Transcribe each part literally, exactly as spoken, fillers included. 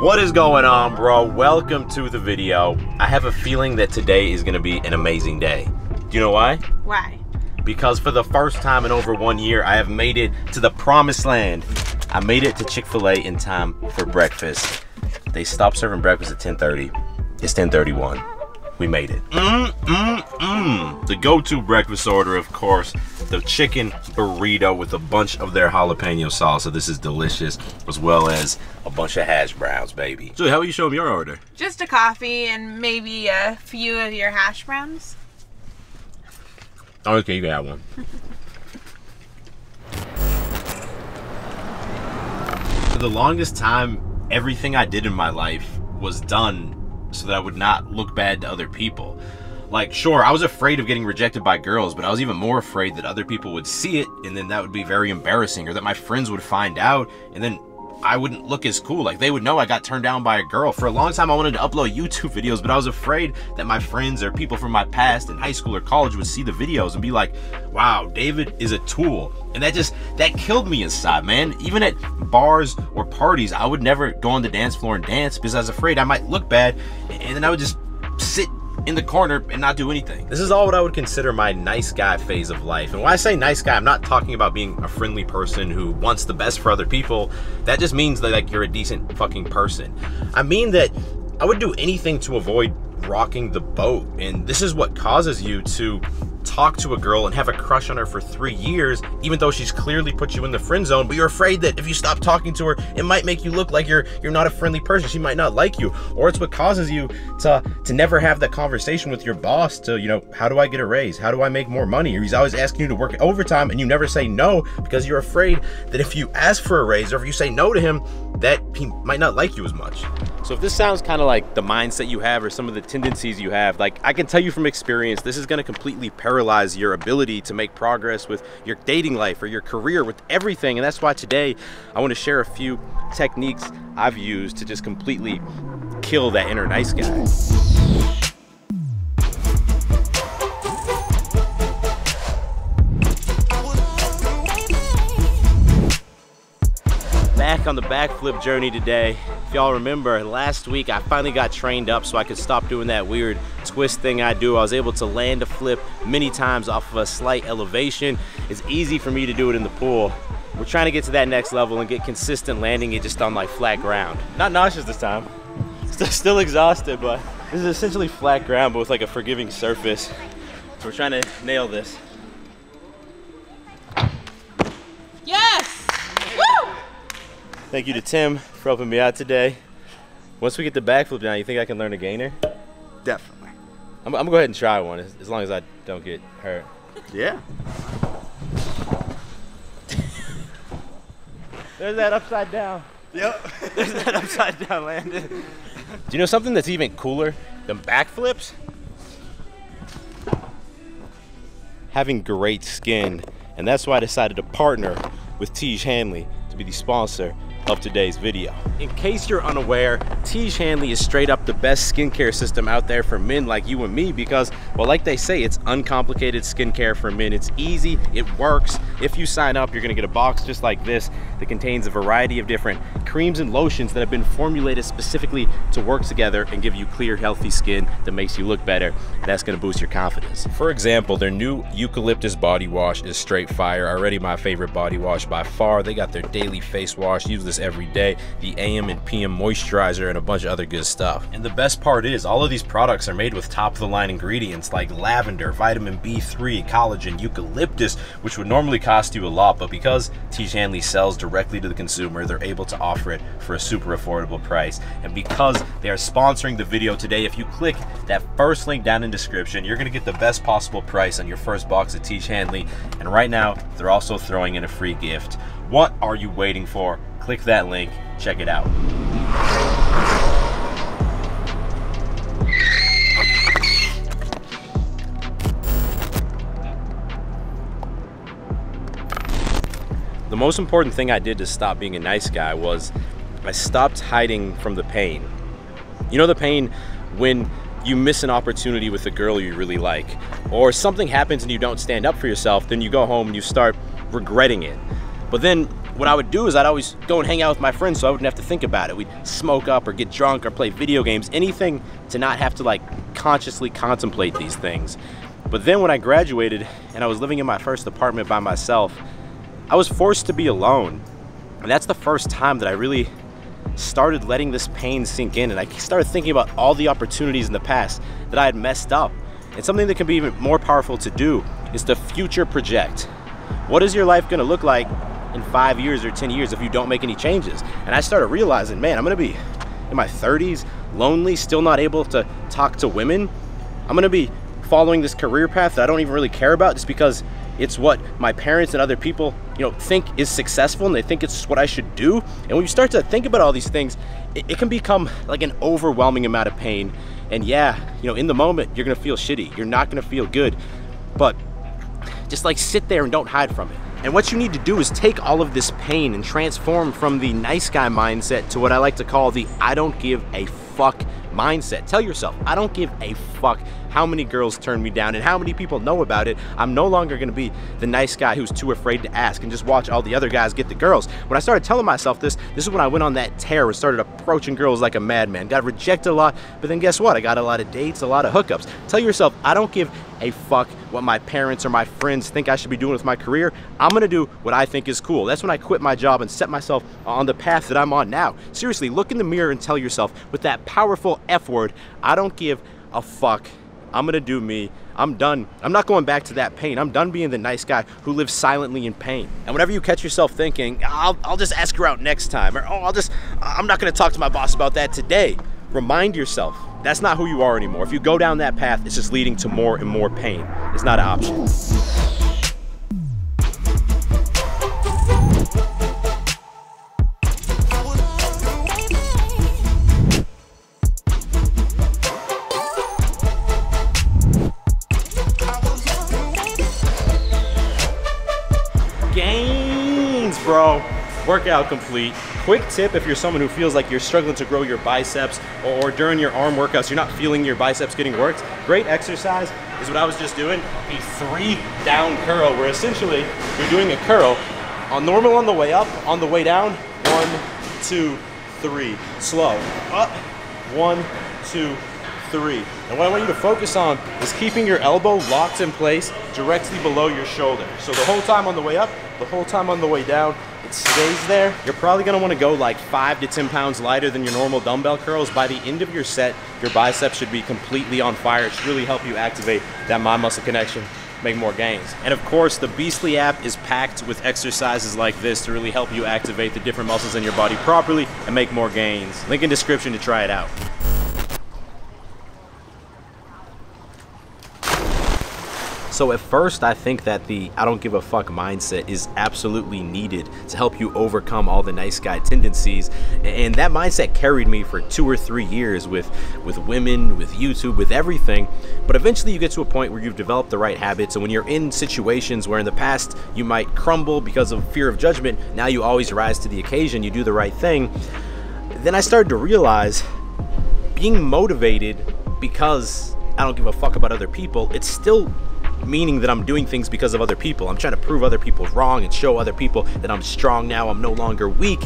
What is going on, bro? Welcome to the video. I have a feeling that today is gonna be an amazing day. Do you know why? Why? Because for the first time in over one year, I have made it to the promised land. I made it to Chick-fil-A in time for breakfast. They stopped serving breakfast at ten thirty. It's ten thirty-one. We made it. Mmm, mmm, mmm. The go-to breakfast order, of course, the chicken burrito with a bunch of their jalapeno salsa. This is delicious, as well as a bunch of hash browns, baby. So how will you show them your order? Just a coffee and maybe a few of your hash browns. Okay, you can have one. For the longest time, everything I did in my life was done so that I would not look bad to other people. Like, sure, I was afraid of getting rejected by girls, but I was even more afraid that other people would see it, and then that would be very embarrassing, or that my friends would find out, and then I wouldn't look as cool. Like, they would know I got turned down by a girl. For a long time, I wanted to upload YouTube videos, but I was afraid that my friends or people from my past in high school or college would see the videos and be like, wow, David is a tool. And that just, that killed me inside, man. Even at bars or parties, I would never go on the dance floor and dance because I was afraid I might look bad, and then I would just sit in the corner and not do anything. This is all what I would consider my nice guy phase of life. And when I say nice guy, I'm not talking about being a friendly person who wants the best for other people. That just means that, like, you're a decent fucking person. I mean that I would do anything to avoid rocking the boat. And this is what causes you to talk to a girl and have a crush on her for three years, even though she's clearly put you in the friend zone, but you're afraid that if you stop talking to her, it might make you look like you're you're not a friendly person. She might not like you. Or it's what causes you to to never have that conversation with your boss to, you know, how do I get a raise? How do I make more money? Or he's always asking you to work overtime and you never say no because you're afraid that if you ask for a raise or if you say no to him, that he might not like you as much. So if this sounds kind of like the mindset you have or some of the tendencies you have, like, I can tell you from experience, this is going to completely paralyze your ability to make progress with your dating life or your career, with everything. And that's why today I want to share a few techniques I've used to just completely kill that inner nice guy. Back on the backflip journey today. If y'all remember, last week I finally got trained up so I could stop doing that weird twist thing I do. I was able to land a flip many times off of a slight elevation. It's easy for me to do it in the pool. We're trying to get to that next level and get consistent landing it just on, like, flat ground. Not nauseous this time. Still, still exhausted, but this is essentially flat ground but with like a forgiving surface. So we're trying to nail this. Yes! Thank you to Tim for helping me out today. Once we get the backflip down, you think I can learn a gainer? Definitely. I'm, I'm gonna go ahead and try one, as, as long as I don't get hurt. Yeah. There's that upside down. Yep. There's that upside down landing. Do you know something that's even cooler than backflips? Having great skin. And that's why I decided to partner with Tiege Hanley to be the sponsor of today's video. In case you're unaware, Tiege Hanley is straight up the best skincare system out there for men like you and me because, well, like they say, it's uncomplicated skincare for men. It's easy, it works. If you sign up, you're gonna get a box just like this that contains a variety of different creams and lotions that have been formulated specifically to work together and give you clear, healthy skin that makes you look better. That's gonna boost your confidence. For example, their new eucalyptus body wash is straight fire. Already my favorite body wash by far. They got their daily face wash. Use this every day, the A M and P M moisturizer, and a bunch of other good stuff. And the best part is all of these products are made with top of the line ingredients like lavender, vitamin B three, collagen, eucalyptus, which would normally cost you a lot, but because Tiege Hanley sells directly to the consumer, they're able to offer it for a super affordable price. And because they are sponsoring the video today, if you click that first link down in description, you're gonna get the best possible price on your first box at Tiege Hanley. And right now, they're also throwing in a free gift. What are you waiting for? Click that link, check it out. The most important thing I did to stop being a nice guy was I stopped hiding from the pain. You know the pain when you miss an opportunity with a girl you really like, or something happens and you don't stand up for yourself, then you go home and you start regretting it. But then what I would do is I'd always go and hang out with my friends so I wouldn't have to think about it. We'd smoke up or get drunk or play video games, anything to not have to like consciously contemplate these things. But then when I graduated and I was living in my first apartment by myself, I was forced to be alone. And that's the first time that I really started letting this pain sink in, and I started thinking about all the opportunities in the past that I had messed up. And something that can be even more powerful to do is to future project. What is your life going to look like in five years or ten years if you don't make any changes? And I started realizing, man, I'm going to be in my thirties, lonely, still not able to talk to women. I'm going to be following this career path that I don't even really care about just because it's what my parents and other people, you know, think is successful, and they think it's what I should do. And when you start to think about all these things, it, it can become like an overwhelming amount of pain. And yeah, you know, in the moment, you're gonna feel shitty. You're not gonna feel good, but just like sit there and don't hide from it. And what you need to do is take all of this pain and transform from the nice guy mindset to what I like to call the I don't give a fuck mindset. Tell yourself, I don't give a fuck how many girls turn me down and how many people know about it. I'm no longer gonna be the nice guy who's too afraid to ask and just watch all the other guys get the girls. When I started telling myself this, this is when I went on that tear and started approaching girls like a madman. Got rejected a lot, but then guess what? I got a lot of dates, a lot of hookups. Tell yourself, I don't give a fuck what my parents or my friends think I should be doing with my career. I'm gonna do what I think is cool. That's when I quit my job and set myself on the path that I'm on now. Seriously, look in the mirror and tell yourself with that powerful F word, I don't give a fuck. I'm gonna do me. I'm done. I'm not going back to that pain. I'm done being the nice guy who lives silently in pain. And whenever you catch yourself thinking, I'll, I'll just ask her out next time, or oh, I'll just, I'm not gonna talk to my boss about that today. Remind yourself, that's not who you are anymore. If you go down that path, it's just leading to more and more pain. It's not an option. Bro, workout complete. Quick tip if you're someone who feels like you're struggling to grow your biceps, or, or during your arm workouts you're not feeling your biceps getting worked, great exercise is what I was just doing, a three down curl, where essentially you're doing a curl on normal on the way up, on the way down, one, two, three, slow, up, one, two, three. And what I want you to focus on is keeping your elbow locked in place directly below your shoulder. So the whole time on the way up, the whole time on the way down, it stays there. You're probably gonna wanna go like five to ten pounds lighter than your normal dumbbell curls. By the end of your set, your biceps should be completely on fire. It should really help you activate that mind muscle connection, make more gains. And of course, the Beastly app is packed with exercises like this to really help you activate the different muscles in your body properly and make more gains. Link in description to try it out. So at first, I think that the I don't give a fuck mindset is absolutely needed to help you overcome all the nice guy tendencies. And that mindset carried me for two or three years with, with women, with YouTube, with everything. But eventually you get to a point where you've developed the right habits. And when you're in situations where in the past you might crumble because of fear of judgment, now you always rise to the occasion, you do the right thing. Then I started to realize being motivated because I don't give a fuck about other people, it's still meaning that I'm doing things because of other people. I'm trying to prove other people wrong and show other people that I'm strong now, I'm no longer weak.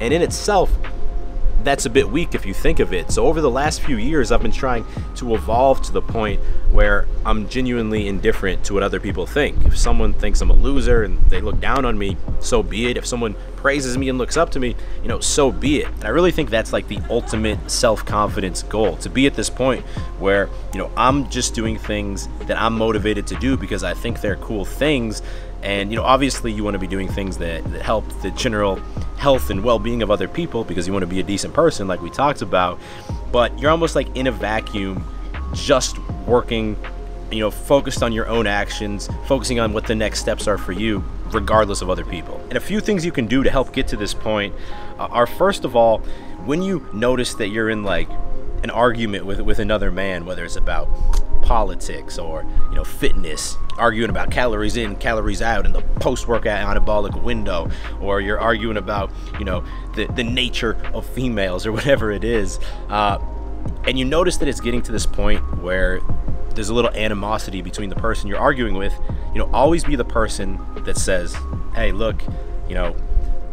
And in itself, that's a bit weak if you think of it. So over the last few years, I've been trying to evolve to the point where I'm genuinely indifferent to what other people think. If someone thinks I'm a loser and they look down on me, so be it. If someone praises me and looks up to me, you know, so be it. And I really think that's like the ultimate self-confidence goal, to be at this point where, you know, I'm just doing things that I'm motivated to do because I think they're cool things. And, you know, obviously you want to be doing things that, that help the general health and well-being of other people because you want to be a decent person like we talked about, but you're almost like in a vacuum, just working, you know, focused on your own actions, focusing on what the next steps are for you, regardless of other people. And a few things you can do to help get to this point are, first of all, when you notice that you're in like an argument with, with another man, whether it's about politics or, you know, fitness, arguing about calories in, calories out in the post-workout anabolic window, or you're arguing about, you know, the, the nature of females or whatever it is, uh, And you notice that it's getting to this point where there's a little animosity between the person you're arguing with. You know, always be the person that says, hey, look, you know,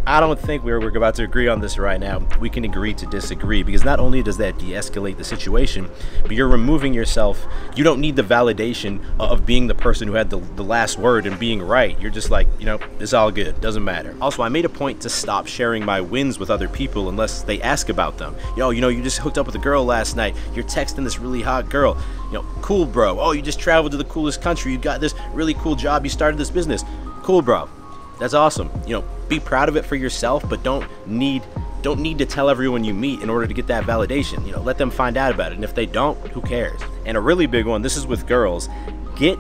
I don't think we're, we're about to agree on this right now. We can agree to disagree, because not only does that de-escalate the situation, but you're removing yourself. You don't need the validation of being the person who had the, the last word and being right. You're just like, you know, it's all good, doesn't matter. Also, I made a point to stop sharing my wins with other people unless they ask about them. Yo, you know, you just hooked up with a girl last night. You're texting this really hot girl. You know, cool, bro. Oh, you just traveled to the coolest country. You got this really cool job. You started this business. Cool, bro. That's awesome. You know, be proud of it for yourself, but don't need don't need to tell everyone you meet in order to get that validation. You know, let them find out about it. And if they don't, who cares? And a really big one, this is with girls, get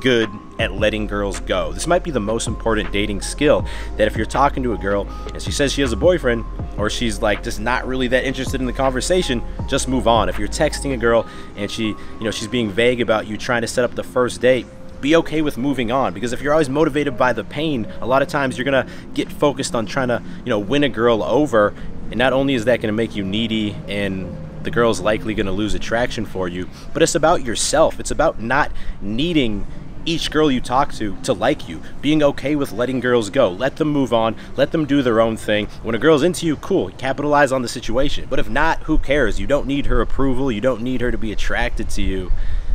good at letting girls go. This might be the most important dating skill, that if you're talking to a girl and she says she has a boyfriend, or she's like just not really that interested in the conversation, just move on. If you're texting a girl and she, you know, she's being vague about you trying to set up the first date, be okay with moving on, because if you're always motivated by the pain, a lot of times you're gonna get focused on trying to, you know, win a girl over, and not only is that gonna make you needy and the girl's likely gonna lose attraction for you, but it's about yourself. It's about not needing each girl you talk to to like you, being okay with letting girls go. Let them move on, let them do their own thing. When a girl's into you, cool, capitalize on the situation. But if not, who cares? You don't need her approval, you don't need her to be attracted to you.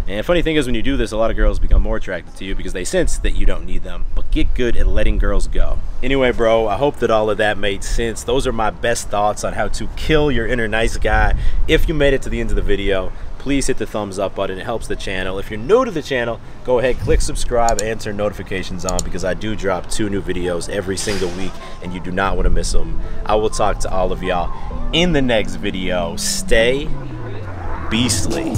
And funny thing is, when you do this, a lot of girls become more attracted to you because they sense that you don't need them. But get good at letting girls go. Anyway, bro, I hope that all of that made sense. Those are my best thoughts on how to kill your inner nice guy. If you made it to the end of the video, please hit the thumbs up button. It helps the channel. If you're new to the channel, go ahead, click subscribe, and turn notifications on, because I do drop two new videos every single week and you do not want to miss them. I will talk to all of y'all in the next video. Stay beastly.